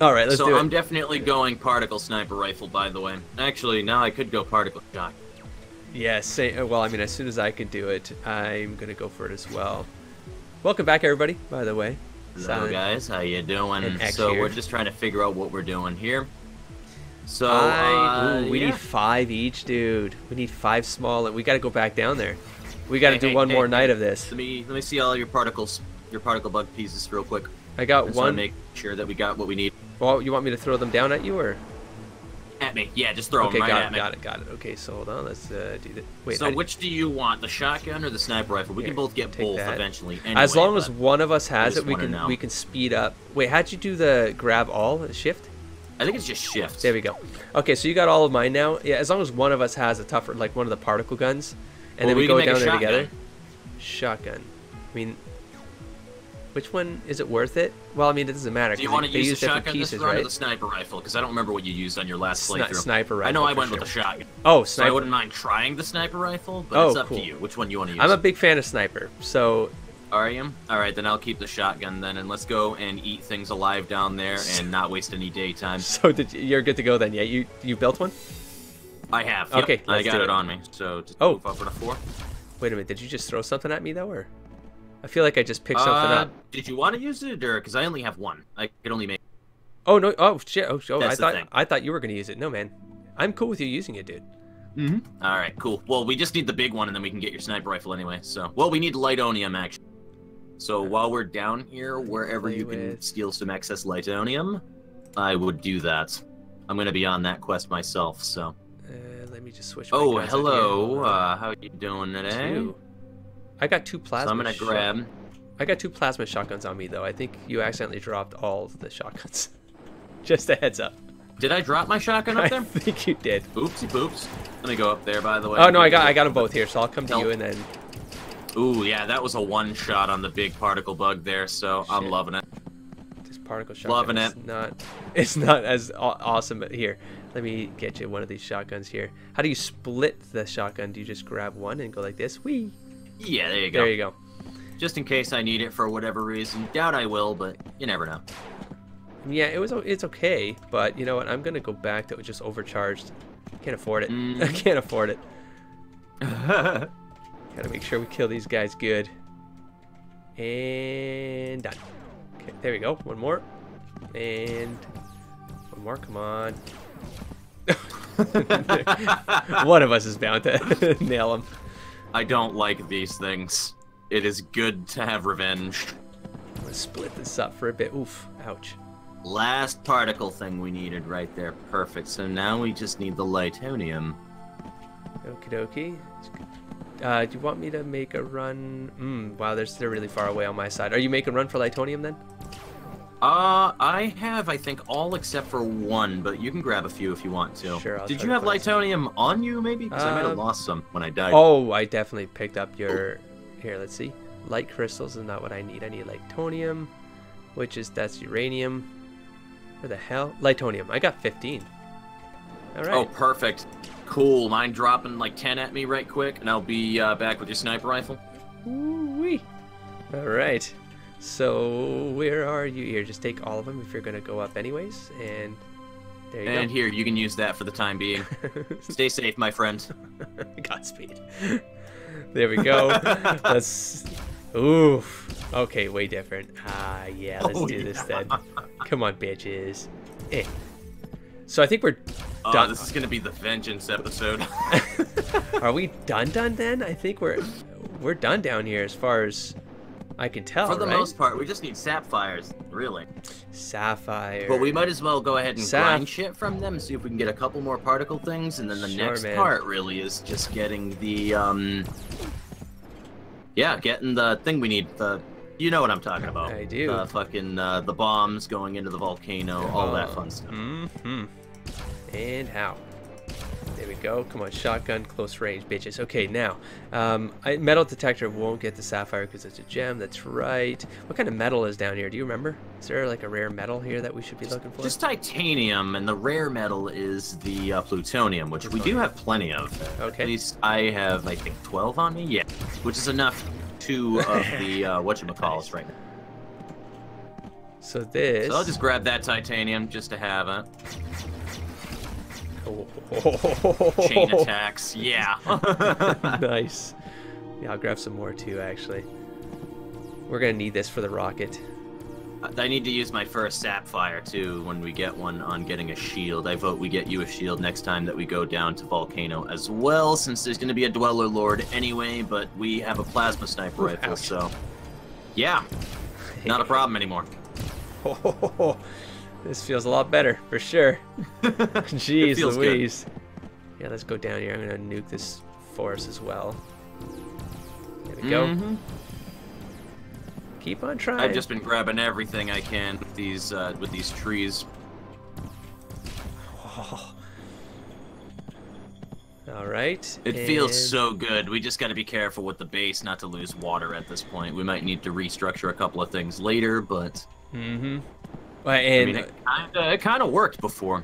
Alright, let's do it. So I'm definitely going particle sniper rifle, by the way. Actually, now I could go particle shot. Yeah, same, well, I mean, as soon as I can do it, I'm going to go for it as well. Welcome back, everybody, by the way. Hello, guys. How you doing? So we're just trying to figure out what we're doing here. So we need 5 each, dude. We need 5 small, and we got to go back down there. We got to do one more night of this. Let me see all your particles, your particle bug pieces, real quick. I got just one. To make sure that we got what we need. Well, you want me to throw them down at you, or? At me, yeah, just throw them right at me. Okay, got it. Okay, so hold on, let's do that. Wait, so which do you want, the shotgun or the sniper rifle? We can both get both eventually. Anyway, as long as one of us has it, we can speed up. Wait, how'd you do the grab all, shift? I think it's just shift. There we go. Okay, so you got all of mine now. Yeah, as long as one of us has a tougher, like one of the particle guns, and then we go down there together. Shotgun. I mean, which one is it worth it? Well, I mean, it doesn't matter. Do you want to use the shotgun this round or the sniper rifle? Because I don't remember what you used on your last playthrough. Sniper rifle. I know I went with the shotgun. Oh, sniper. So I wouldn't mind trying the sniper rifle, but it's up to you. Which one you want to use? I'm a big fan of sniper, so. Arium? Alright, then I'll keep the shotgun then, and let's go and eat things alive down there and not waste any daytime. So you're good to go then, yeah? You built one? I have. Yep. Okay, I got it on me. So just move up with a 4. Wait a minute, did you just throw something at me though, or? I feel like I just picked something up. Did you want to use it, or because I only have one, I could only make. Oh no! Oh shit! Oh, I thought you were gonna use it. No, man, I'm cool with you using it, dude. Mm-hmm. All right, cool. Well, we just need the big one, and then we can get your sniper rifle anyway. So, well, we need Lytonium actually. So while we're down here, wherever you can steal some excess Lytonium, I would do that. I'm gonna be on that quest myself. So. Let me just switch. Oh, hello. How are you doing today? I got 2 plasma. So I'm gonna grab. I got 2 plasma shotguns on me though. I think you accidentally dropped all of the shotguns. Just a heads up. Did I drop my shotgun up there? I think you did. Oopsie poops. Let me go up there, by the way. Oh no, I got them both here, so I'll come to you and then. Ooh yeah, that was a one shot on the big particle bug there, so shit. I'm loving it. This particle shotgun. Loving it. It's not as awesome, but here, let me get you one of these shotguns here. How do you split the shotgun? Do you just grab one and go like this? Whee. Yeah, there you go. There you go. Just in case I need it for whatever reason. Doubt I will, but you never know. Yeah, it's okay, but you know what? I'm gonna go back to just overcharged. Can't afford it. I can't afford it. Gotta make sure we kill these guys good. And done. Okay, there we go. One more. And one more. Come on. One of us is bound to nail him. I don't like these things. It is good to have revenge. I'm gonna split this up for a bit. Oof, ouch. Last particle thing we needed right there. Perfect. So now we just need the Lytonium. Okie dokie. Do you want me to make a run? Wow, they're really far away on my side. Are you making a run for Lytonium then? I have, I think, all except for one, but you can grab a few if you want to. Sure, did you have Lytonium on you, maybe? Because I might have lost some when I died. Oh, I definitely picked up your... Here, let's see. Light crystals is not what I need. I need Lytonium, which is... That's uranium. Where the hell? Lytonium. I got 15. All right. Oh, perfect. Cool. Mine dropping like 10 at me right quick, and I'll be back with your sniper rifle. Ooh-wee. All right. So where are you? Here, just take all of them if you're gonna go up anyways, and there you go. And here, you can use that for the time being. Stay safe, my friend. Godspeed. There we go. Let's. Oof. Okay, way different. Yeah, let's do this then. Come on, bitches. Eh. So I think we're done. This is gonna be the vengeance episode. Are we done then? I think we're done down here as far as. I can tell, for the most part, we just need sapphires, really. Sapphire. But we might as well go ahead and grind shit from them, see if we can get a couple more particle things, and then the next part really is just getting the, yeah, getting the thing we need. The, you know what I'm talking about. I do. Fucking the bombs going into the volcano, all that fun stuff. Mm-hmm. And how? There we go. Come on, shotgun, close range, bitches. Okay, now, metal detector won't get the sapphire because it's a gem. That's right. What kind of metal is down here? Do you remember? Is there like a rare metal here that we should be looking for? Just titanium, and the rare metal is the plutonium, which we do have plenty of. Okay. At least I have, I think, 12 on me. Yeah, which is enough. 2 of the whatchamacallits right now. So this... So I'll just grab that titanium just to have it. Oh. Chain attacks, yeah. Nice. Yeah, I'll grab some more too, actually. We're going to need this for the rocket. I need to use my first sapphire too when we get one on getting a shield. I vote we get you a shield next time that we go down to Volcano as well, since there's going to be a Dweller Lord anyway, but we have a plasma sniper rifle, so... Yeah, not a problem anymore. Oh, this feels a lot better, for sure. Jeez Louise. Good. Yeah, let's go down here. I'm going to nuke this forest as well. There we go. Keep on trying. I've just been grabbing everything I can with these trees. Oh. All right. It feels so good. We just got to be careful with the base not to lose water at this point. We might need to restructure a couple of things later, but... Well, and I mean, it kind of worked before.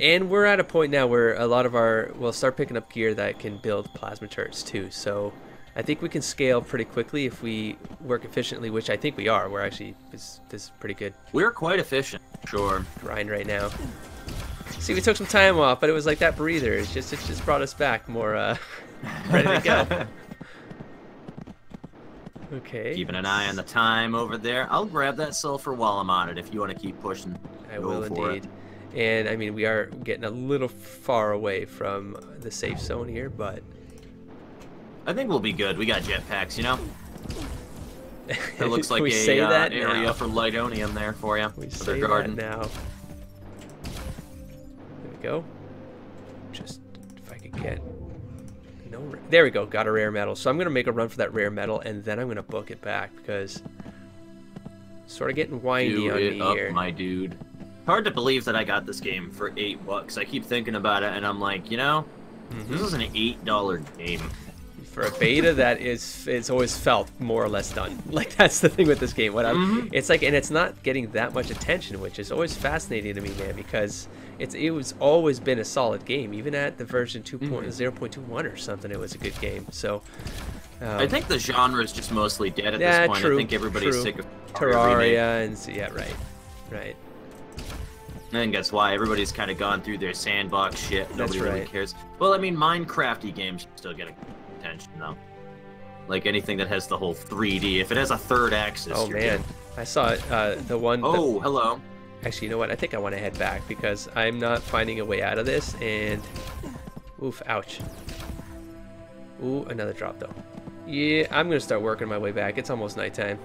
And we're at a point now where a lot of our... We'll start picking up gear that can build plasma turrets, too, so... I think we can scale pretty quickly if we work efficiently, which I think we are. We're actually, this is pretty good. We're quite efficient. Sure. Grind right now. See, we took some time off, but it was like that breather. It just brought us back more ready to go. Okay. Keeping an eye on the time over there. I'll grab that sulfur while I'm on it if you want to keep pushing. I will indeed. And I mean, we are getting a little far away from the safe zone here, but... I think we'll be good. We got jetpacks, you know? That looks like a area for Lightonium there for you. We say that now. There we go. Just, if I could get... no. There we go. Got a rare metal. So I'm going to make a run for that rare metal, and then I'm going to book it back, because... Sort of getting windy on me here. My dude. Hard to believe that I got this game for $8. I keep thinking about it, and I'm like, you know? This is an $8 game. For a beta, that is, it's always felt more or less done. Like, that's the thing with this game. It's like, and it's not getting that much attention, which is always fascinating to me, man, because it was always been a solid game. Even at the version 0.21 or something, it was a good game. So I think the genre is just mostly dead at this point. I think everybody's sick of Terraria and right. I think that's why everybody's kind of gone through their sandbox shit. Nobody really cares. Well, I mean, Minecrafty games are still getting attention, though. Like anything that has the whole 3D. If it has a third axis, oh, man. Good. I saw the one... Oh, hello. Actually, you know what? I think I want to head back because I'm not finding a way out of this, and... Oof, ouch. Ooh, another drop, though. Yeah, I'm going to start working my way back. It's almost nighttime.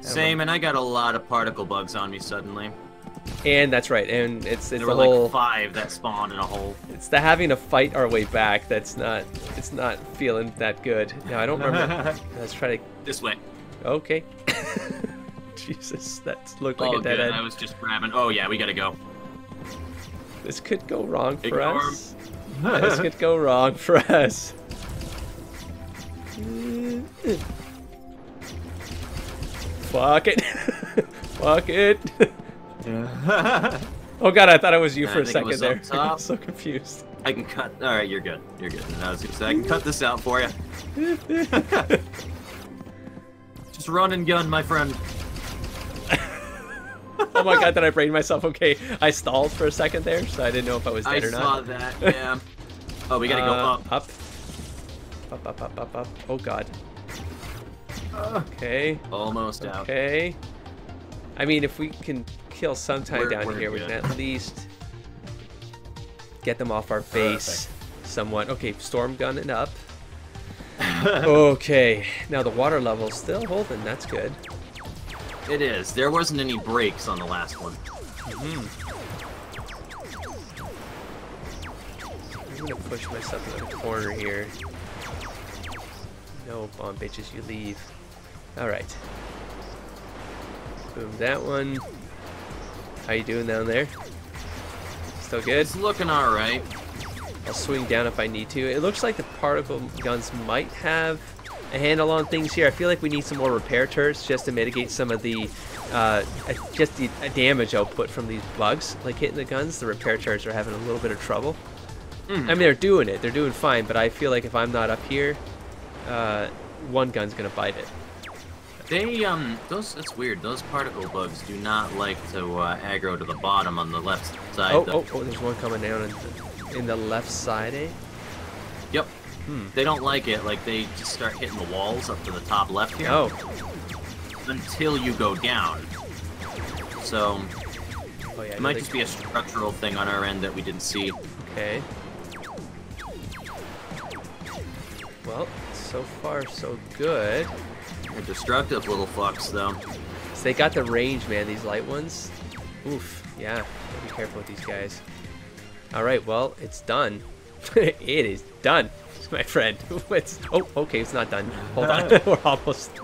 Same, and I got a lot of particle bugs on me suddenly. And that's right, and it's there were whole, like 5 that spawned in a hole. It's the having to fight our way back that's not, it's not feeling that good. Now I don't remember. Let's try to this way. Okay. Jesus, that looked like a dead end. I was just grabbing. Oh yeah, we gotta go. This could go wrong for us. This could go wrong for us. Fuck it. Fuck it. Oh god, I thought it was you for a second there. I'm so confused. I can cut. All right, you're good. You're good. I was gonna say I can cut this out for you. Just run and gun, my friend. Oh my god, did I brain myself? Okay, I stalled for a second there, so I didn't know if I was dead or not. I saw that. Yeah. Oh, we gotta go up. Up. Oh god. Okay. Almost out. Okay. I mean, if we can kill sometime down here, we can at least get them off our base somewhat. Okay, storm gun and up. Okay, now the water level's still holding. That's good. It is. There wasn't any breaks on the last one. I'm going to push myself in the corner here. No bomb bitches, you leave. All right. Boom, that one. How you doing down there? Still good? It's looking alright. I'll swing down if I need to. It looks like the particle guns might have a handle on things here. I feel like we need some more repair turrets just to mitigate some of the damage output from these bugs. Like hitting the guns, the repair turrets are having a little bit of trouble. I mean, they're doing it. They're doing fine, but I feel like if I'm not up here, one gun's going to bite it. They, it's weird, those particle bugs do not like to aggro to the bottom on the left side. Oh, there's one coming down in the left side, eh? Yep. Hmm. They don't like it, like they just start hitting the walls up to the top left here. Oh. Until you go down. So, oh, yeah, it might just be a structural thing on our end that we didn't see. Okay. Well, so far so good. They're destructive little fucks, though. So they got the range, man, these light ones. Oof, yeah. Be careful with these guys. Alright, well, it's done. It is done, my friend. It's, oh, okay, it's not done. Hold on. We're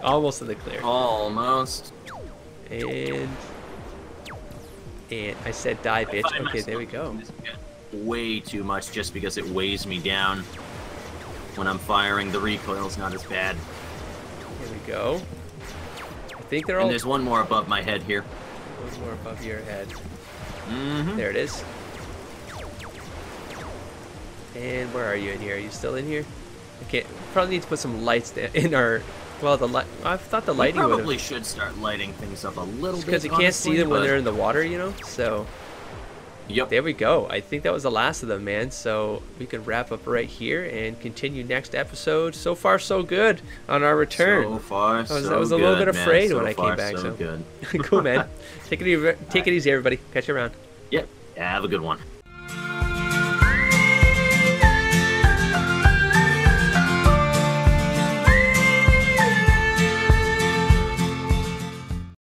almost in the clear. Almost. And I said die, bitch. Okay, there we go. Way too much just because it weighs me down. When I'm firing, the recoil's not as bad. There we go. I think they're all... And there's one more above my head here. One more above your head. Mm-hmm. There it is. And where are you in here? Are you still in here? Okay, probably need to put some lights in our... Well, the light... I thought the lighting would have... probably should start lighting things up a little bit, because you can't see them when they're in the water, you know? So... Yep. There we go. I think that was the last of them, man. So we could wrap up right here and continue next episode. So far, so good on our return. So far, so good. I was a little bit afraid when I came back. So far, so good. Cool, man. Take it easy, everybody. Catch you around. Yep. Have a good one.